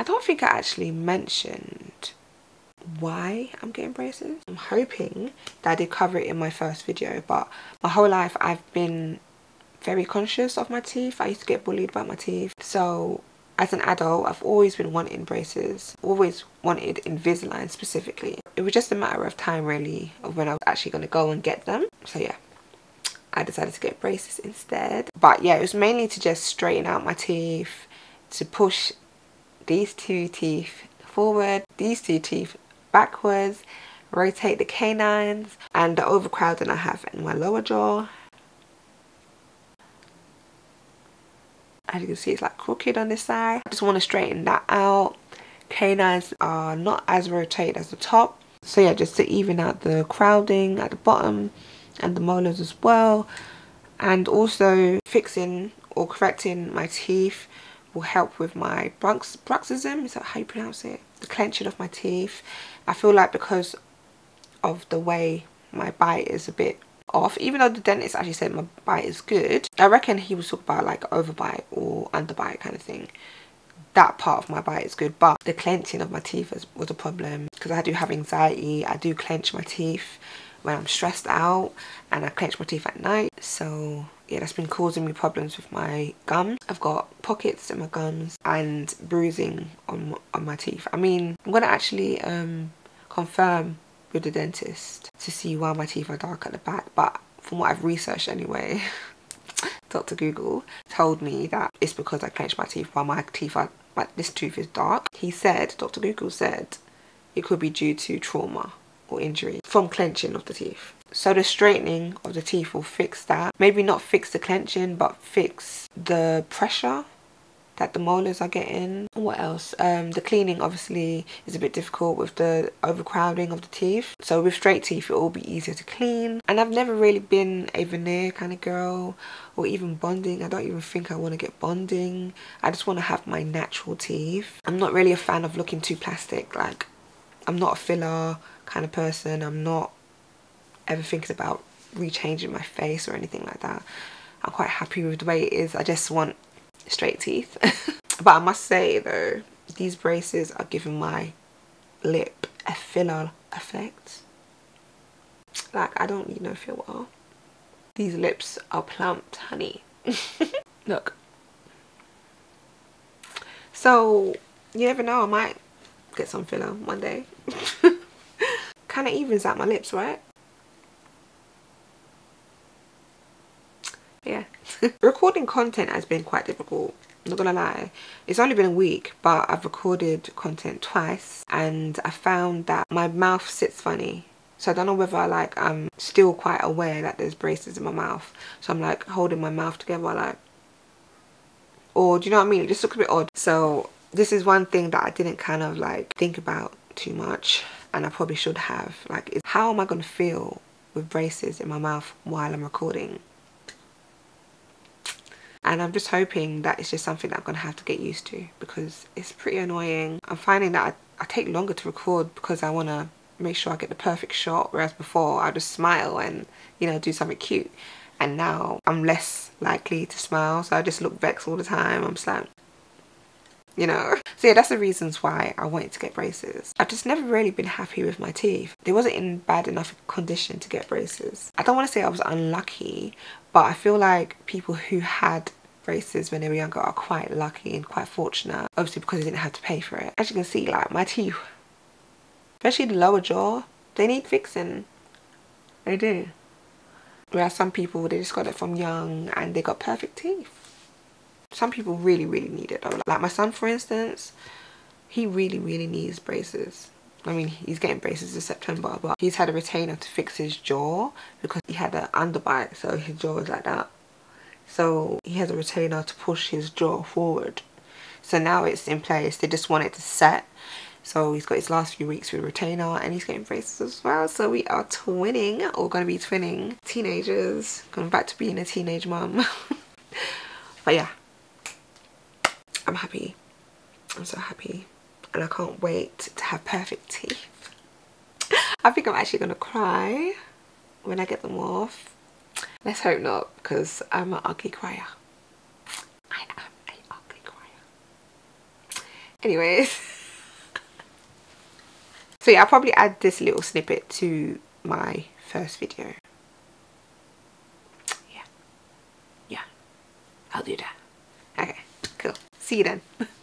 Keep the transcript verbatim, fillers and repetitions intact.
I don't think I actually mentioned why I'm getting braces. I'm hoping that I did cover it in my first video, but my whole life I've been very conscious of my teeth. I used to get bullied by my teeth. So as an adult, I've always been wanting braces, always wanted Invisalign specifically. It was just a matter of time really of when I was actually going to go and get them. So yeah, I decided to get braces instead. But yeah, it was mainly to just straighten out my teeth, to push these two teeth forward, these two teeth backwards, rotate the canines, and the overcrowding I have in my lower jaw. As you can see, it's like crooked on this side. I just want to straighten that out. Canines are not as rotated as the top. So yeah, just to even out the crowding at the bottom and the molars as well. And also fixing or correcting my teeth will help with my brux bruxism. Is that how you pronounce it? The clenching of my teeth. I feel like because of the way my bite is a bit off, even though the dentist actually said my bite is good, I reckon he was talking about like overbite or underbite kind of thing. That part of my bite is good, but the clenching of my teeth was, was a problem because I do have anxiety. I do clench my teeth when I'm stressed out, and I clench my teeth at night. So yeah, that's been causing me problems with my gums. I've got pockets in my gums and bruising on, on my teeth. I mean, I'm gonna actually um, confirm with the dentist to see why my teeth are dark at the back, but from what I've researched anyway, Doctor Google told me that it's because I clench my teeth while my teeth are, but this tooth is dark. He said, Doctor Google said, it could be due to trauma or injury from clenching of the teeth. So the straightening of the teeth will fix that. Maybe not fix the clenching, but fix the pressure that the molars are getting. What else? Um, the cleaning obviously is a bit difficult with the overcrowding of the teeth. So with straight teeth, it will be easier to clean. And I've never really been a veneer kind of girl, or even bonding. I don't even think I want to get bonding. I just want to have my natural teeth. I'm not really a fan of looking too plastic. Like, I'm not a filler kind of person. I'm not ever thinking about rechanging my face or anything like that. I'm quite happy with the way it is. I just want straight teeth. But I must say though, these braces are giving my lip a filler effect. Like, I don't need no filler. These lips are plumped, honey. Look. So you never know, I might get some filler one day. Kind of evens out my lips, right? Yeah. Recording content has been quite difficult, I'm not gonna lie. It's only been a week, but I've recorded content twice, and I found that my mouth sits funny. So I don't know whether like I'm still quite aware that there's braces in my mouth, so I'm like holding my mouth together like, or do you know what I mean? It just looks a bit odd. So this is one thing that I didn't kind of like think about too much, and I probably should have. Like, is how am I gonna feel with braces in my mouth while I'm recording? And I'm just hoping that it's just something that I'm going to have to get used to, because it's pretty annoying. I'm finding that I, I take longer to record because I want to make sure I get the perfect shot, whereas before I just smile and, you know, do something cute. And now I'm less likely to smile, so I just look vexed all the time. I'm just like, you know. So yeah, that's the reasons why I wanted to get braces. I've just never really been happy with my teeth. They wasn't in bad enough condition to get braces. I don't want to say I was unlucky, but I feel like people who had braces when they were younger are quite lucky and quite fortunate, obviously because they didn't have to pay for it. As you can see, like, my teeth, especially the lower jaw, they need fixing. They do. Whereas some people, they just got it from young and they got perfect teeth. Some people really really need it though. Like my son, for instance, he really really needs braces. I mean, he's getting braces this September, but he's had a retainer to fix his jaw because he had an underbite, so his jaw was like that. So he has a retainer to push his jaw forward. So now it's in place. They just want it to set. So he's got his last few weeks with retainer, and he's getting braces as well. So we are twinning, or going to be twinning. Teenagers. Going back to being a teenage mum. But yeah. I'm happy. I'm so happy. And I can't wait to have perfect teeth. I think I'm actually going to cry when I get them off. Let's hope not, because I'm an ugly crier. I am an ugly crier. Anyways. So yeah, I'll probably add this little snippet to my first video. Yeah. Yeah. I'll do that. Okay, cool. See you then.